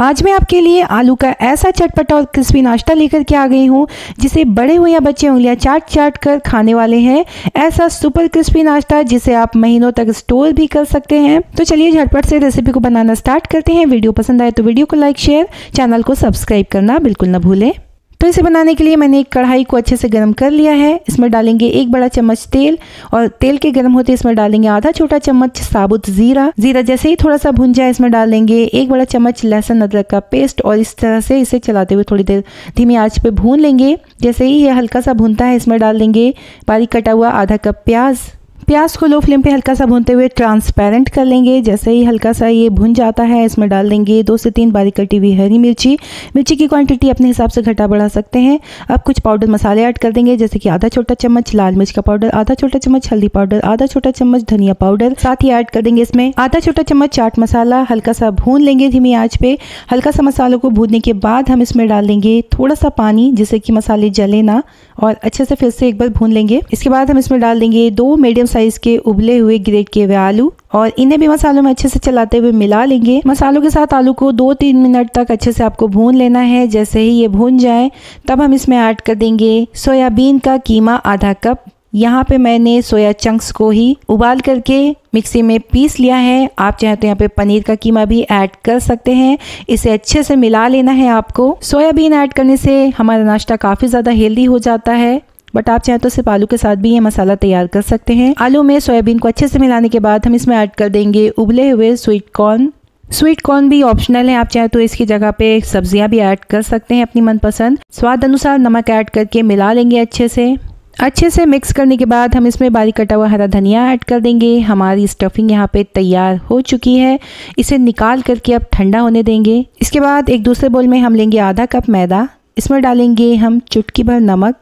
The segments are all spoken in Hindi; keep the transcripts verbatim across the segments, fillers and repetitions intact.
आज मैं आपके लिए आलू का ऐसा चटपटा और क्रिस्पी नाश्ता लेकर के आ गई हूँ जिसे बड़े हो या बच्चे उंगलियाँ चाट चाट कर खाने वाले हैं। ऐसा सुपर क्रिस्पी नाश्ता जिसे आप महीनों तक स्टोर भी कर सकते हैं। तो चलिए झटपट से रेसिपी को बनाना स्टार्ट करते हैं। वीडियो पसंद आए तो वीडियो को लाइक, शेयर, चैनल को सब्सक्राइब करना बिल्कुल ना भूलें। तो इसे बनाने के लिए मैंने एक कढ़ाई को अच्छे से गर्म कर लिया है। इसमें डालेंगे एक बड़ा चम्मच तेल और तेल के गर्म होते इसमें डालेंगे आधा छोटा चम्मच साबुत जीरा। जीरा जैसे ही थोड़ा सा भुन जाए इसमें डालेंगे एक बड़ा चम्मच लहसुन अदरक का पेस्ट और इस तरह से इसे चलाते हुए थोड़ी देर धीमी आंच पे भून लेंगे। जैसे ही ये हल्का सा भुनता है इसमें डाल देंगे बारीक कटा हुआ आधा कप प्याज। प्याज को लो फ्लेम पे हल्का सा भूनते हुए ट्रांसपेरेंट कर लेंगे। जैसे ही हल्का सा ये भुन जाता है इसमें डाल देंगे दो से तीन बारीक कटी हुई हरी मिर्ची। मिर्ची की क्वांटिटी अपने हिसाब से घटा बढ़ा सकते हैं। अब कुछ पाउडर मसाले ऐड कर देंगे, जैसे कि आधा छोटा चम्मच लाल मिर्च का पाउडर, आधा छोटा चम्मच हल्दी पाउडर, आधा छोटा चम्मच धनिया पाउडर। साथ ही ऐड कर देंगे इसमें आधा छोटा चम्मच चाट मसाला। हल्का सा भून लेंगे धीमी आँच पे। हल्का सा मसालों को भूनने के बाद हम इसमें डाल देंगे थोड़ा सा पानी, जिससे कि मसाले जले ना, और अच्छे से फिर से एक बार भून लेंगे। इसके बाद हम इसमें डाल देंगे दो मीडियम साइज के उबले हुए ग्रेट किए हुए आलू और इन्हें भी मसालों में अच्छे से चलाते हुए मिला लेंगे। मसालों के साथ आलू को दो तीन मिनट तक अच्छे से आपको भून लेना है। जैसे ही ये भून जाए तब हम इसमें ऐड कर देंगे सोयाबीन का कीमा आधा कप। यहाँ पे मैंने सोया चंक्स को ही उबाल करके मिक्सी में पीस लिया है। आप चाहें तो यहाँ पे पनीर का कीमा भी ऐड कर सकते हैं। इसे अच्छे से मिला लेना है आपको। सोयाबीन ऐड करने से हमारा नाश्ता काफ़ी ज़्यादा हेल्दी हो जाता है, बट आप चाहें तो सिर्फ आलू के साथ भी ये मसाला तैयार कर सकते हैं। आलू में सोयाबीन को अच्छे से मिलाने के बाद हम इसमें ऐड कर देंगे उबले हुए स्वीट कॉर्न। स्वीट कॉर्न भी ऑप्शनल है, आप चाहें तो इसकी जगह पे सब्जियां भी ऐड कर सकते हैं अपनी मनपसंद। स्वाद अनुसार नमक ऐड करके मिला लेंगे अच्छे से। अच्छे से मिक्स करने के बाद हम इसमें बारीक कटा हुआ हरा धनिया ऐड कर देंगे। हमारी स्टफिंग यहाँ पे तैयार हो चुकी है। इसे निकाल करके अब ठंडा होने देंगे। इसके बाद एक दूसरे बाउल में हम लेंगे आधा कप मैदा। इसमें डालेंगे हम चुटकी भर नमक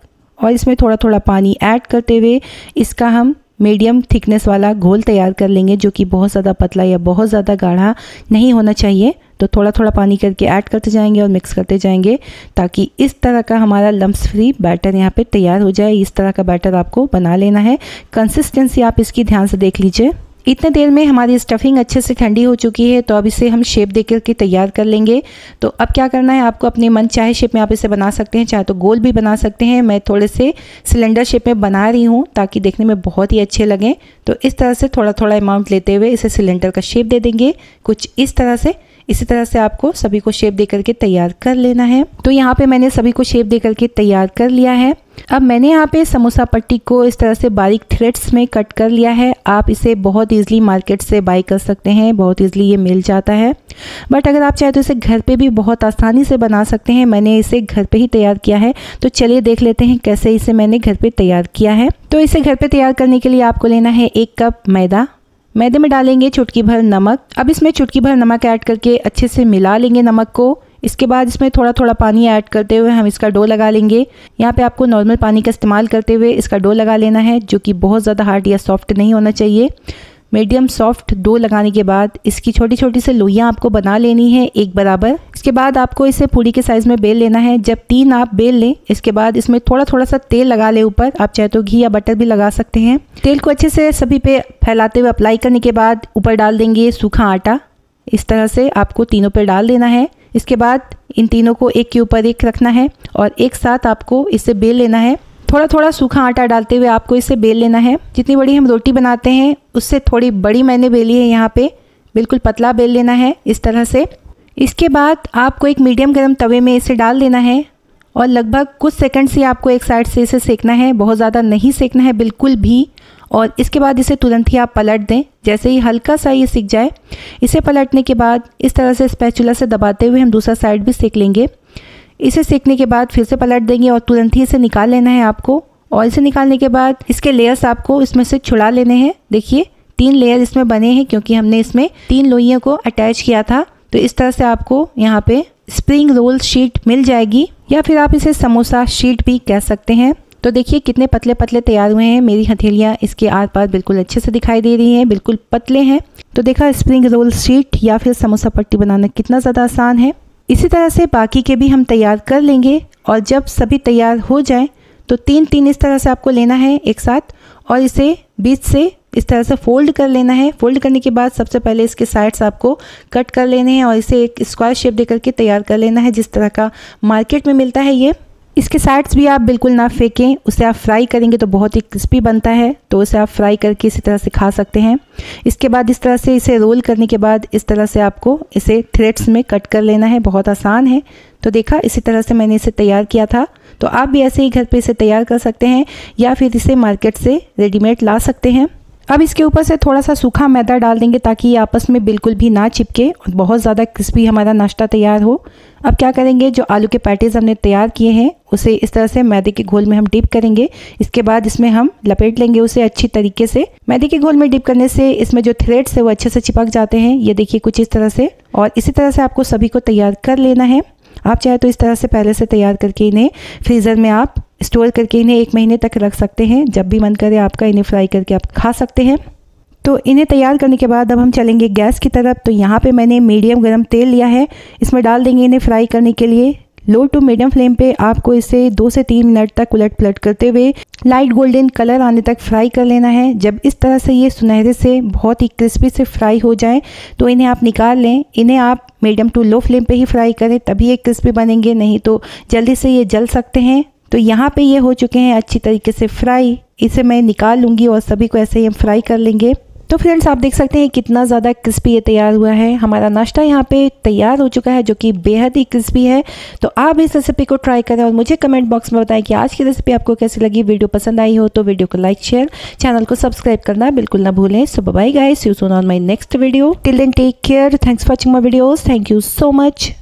और इसमें थोड़ा थोड़ा पानी ऐड करते हुए इसका हम मीडियम थिकनेस वाला घोल तैयार कर लेंगे, जो कि बहुत ज़्यादा पतला या बहुत ज़्यादा गाढ़ा नहीं होना चाहिए। तो थोड़ा थोड़ा पानी करके ऐड करते जाएंगे और मिक्स करते जाएंगे, ताकि इस तरह का हमारा लम्स फ्री बैटर यहाँ पे तैयार हो जाए। इस तरह का बैटर आपको बना लेना है। कंसिस्टेंसी आप इसकी ध्यान से देख लीजिए। इतने देर में हमारी स्टफिंग अच्छे से ठंडी हो चुकी है, तो अब इसे हम शेप देकर के तैयार कर लेंगे। तो अब क्या करना है आपको, अपने मन चाहे शेप में आप इसे बना सकते हैं, चाहे तो गोल भी बना सकते हैं। मैं थोड़े से सिलेंडर शेप में बना रही हूँ ताकि देखने में बहुत ही अच्छे लगें। तो इस तरह से थोड़ा थोड़ा अमाउंट लेते हुए इसे सिलेंडर का शेप दे देंगे, कुछ इस तरह से। इसी तरह से आपको सभी को शेप दे करके तैयार कर लेना है। तो यहाँ पे मैंने सभी को शेप दे करके तैयार कर लिया है। अब मैंने यहाँ पे समोसा पट्टी को इस तरह से बारीक थ्रेड्स में कट कर लिया है। आप इसे बहुत ईजिली मार्केट से बाय कर सकते हैं, बहुत ईजिली ये मिल जाता है। बट अगर आप चाहे तो इसे घर पे भी बहुत आसानी से बना सकते हैं। मैंने इसे घर पे ही तैयार किया है, तो चलिए देख लेते हैं कैसे इसे मैंने घर पे तैयार किया है। तो इसे घर पे तैयार करने के लिए आपको लेना है एक कप मैदा। मैदे में डालेंगे चुटकी भर नमक। अब इसमें चुटकी भर नमक ऐड करके अच्छे से मिला लेंगे नमक को। इसके बाद इसमें थोड़ा थोड़ा पानी ऐड करते हुए हम इसका डो लगा लेंगे। यहाँ पे आपको नॉर्मल पानी का इस्तेमाल करते हुए इसका डो लगा लेना है, जो कि बहुत ज़्यादा हार्ड या सॉफ्ट नहीं होना चाहिए। मीडियम सॉफ्ट डो लगाने के बाद इसकी छोटी छोटी से लोइयाँ आपको बना लेनी है एक बराबर। इसके बाद आपको इसे पूरी के साइज़ में बेल लेना है। जब तीन आप बेल लें इसके बाद इसमें थोड़ा थोड़ा सा तेल लगा लें ऊपर। आप चाहे तो घी या बटर भी लगा सकते हैं। तेल को अच्छे से सभी पे फैलाते हुए अप्लाई करने के बाद ऊपर डाल देंगे सूखा आटा। इस तरह से आपको तीनों पे डाल देना है। इसके बाद इन तीनों को एक के ऊपर एक रखना है और एक साथ आपको इसे बेल लेना है। थोड़ा थोड़ा सूखा आटा डालते हुए आपको इसे बेल लेना है। जितनी बड़ी हम रोटी बनाते हैं उससे थोड़ी बड़ी मैंने बेली है यहाँ पे। बिल्कुल पतला बेल लेना है इस तरह से। इसके बाद आपको एक मीडियम गरम तवे में इसे डाल देना है और लगभग कुछ सेकंड से आपको एक साइड से इसे सेकना है। बहुत ज़्यादा नहीं सेकना है बिल्कुल भी। और इसके बाद इसे तुरंत ही आप पलट दें। जैसे ही हल्का सा ये सिक जाए इसे पलटने के बाद इस तरह से स्पैचुला से दबाते हुए हम दूसरा साइड भी सेक लेंगे। इसे सेकने के बाद फिर से पलट देंगे और तुरंत ही इसे निकाल लेना है आपको। और इसे निकालने के बाद इसके लेयर्स आपको इसमें से छुड़ा लेने हैं। देखिए तीन लेयर इसमें बने हैं, क्योंकि हमने इसमें तीन लोइयों को अटैच किया था। तो इस तरह से आपको यहाँ पे स्प्रिंग रोल शीट मिल जाएगी, या फिर आप इसे समोसा शीट भी कह सकते हैं। तो देखिए कितने पतले पतले तैयार हुए हैं। मेरी हथेलियाँ इसके आर पार बिल्कुल अच्छे से दिखाई दे रही हैं, बिल्कुल पतले हैं। तो देखा स्प्रिंग रोल शीट या फिर समोसा पट्टी बनाना कितना ज़्यादा आसान है। इसी तरह से बाकी के भी हम तैयार कर लेंगे। और जब सभी तैयार हो जाएं तो तीन तीन इस तरह से आपको लेना है एक साथ और इसे बीच से इस तरह से फोल्ड कर लेना है। फोल्ड करने के बाद सबसे पहले इसके साइड्स आपको कट कर लेने हैं और इसे एक स्क्वायर शेप देकर के तैयार कर लेना है, जिस तरह का मार्केट में मिलता है ये। इसके साइड्स भी आप बिल्कुल ना फेंकें, उसे आप फ्राई करेंगे तो बहुत ही क्रिस्पी बनता है, तो उसे आप फ्राई करके इसी तरह से खा सकते हैं। इसके बाद इस तरह से इसे रोल करने के बाद इस तरह से आपको इसे थ्रेड्स में कट कर लेना है, बहुत आसान है। तो देखा, इसी तरह से मैंने इसे तैयार किया था। तो आप भी ऐसे ही घर पे इसे तैयार कर सकते हैं या फिर इसे मार्केट से रेडीमेड ला सकते हैं। अब इसके ऊपर से थोड़ा सा सूखा मैदा डाल देंगे ताकि ये आपस में बिल्कुल भी ना चिपके और बहुत ज़्यादा क्रिस्पी हमारा नाश्ता तैयार हो। अब क्या करेंगे, जो आलू के पैटीज हमने तैयार किए हैं उसे इस तरह से मैदे के घोल में हम डिप करेंगे। इसके बाद इसमें हम लपेट लेंगे उसे अच्छी तरीके से। मैदे के घोल में डिप करने से इसमें जो थ्रेड्स है वो अच्छे से चिपक जाते हैं। ये देखिए कुछ इस तरह से, और इसी तरह से आपको सभी को तैयार कर लेना है। आप चाहे तो इस तरह से पहले से तैयार करके इन्हें फ्रीज़र में आप स्टोर करके इन्हें एक महीने तक रख सकते हैं। जब भी मन करे आपका इन्हें फ्राई करके आप खा सकते हैं। तो इन्हें तैयार करने के बाद अब हम चलेंगे गैस की तरफ। तो यहाँ पे मैंने मीडियम गरम तेल लिया है, इसमें डाल देंगे इन्हें फ्राई करने के लिए। लो टू मीडियम फ्लेम पे आपको इसे दो से तीन मिनट तक उलट पलट करते हुए लाइट गोल्डन कलर आने तक फ्राई कर लेना है। जब इस तरह से ये सुनहरे से बहुत ही क्रिस्पी से फ्राई हो जाएं तो इन्हें आप निकाल लें। इन्हें आप मीडियम टू लो फ्लेम पे ही फ्राई करें, तभी ये क्रिस्पी बनेंगे, नहीं तो जल्दी से ये जल सकते हैं। तो यहाँ पे ये हो चुके हैं अच्छी तरीके से फ्राई। इसे मैं निकाल लूँगी और सभी को ऐसे ही हम फ्राई कर लेंगे। तो फ्रेंड्स, आप देख सकते हैं कितना ज़्यादा क्रिस्पी ये तैयार हुआ है। हमारा नाश्ता यहाँ पे तैयार हो चुका है जो कि बेहद ही क्रिस्पी है। तो आप इस रेसिपी को ट्राई करें और मुझे कमेंट बॉक्स में बताएं कि आज की रेसिपी आपको कैसी लगी। वीडियो पसंद आई हो तो वीडियो को लाइक, शेयर, चैनल को सब्सक्राइब करना बिल्कुल ना भूलें। So bye guys, see you soon on my next video. Till then take care. Thanks for watching my videos. Thank you so much.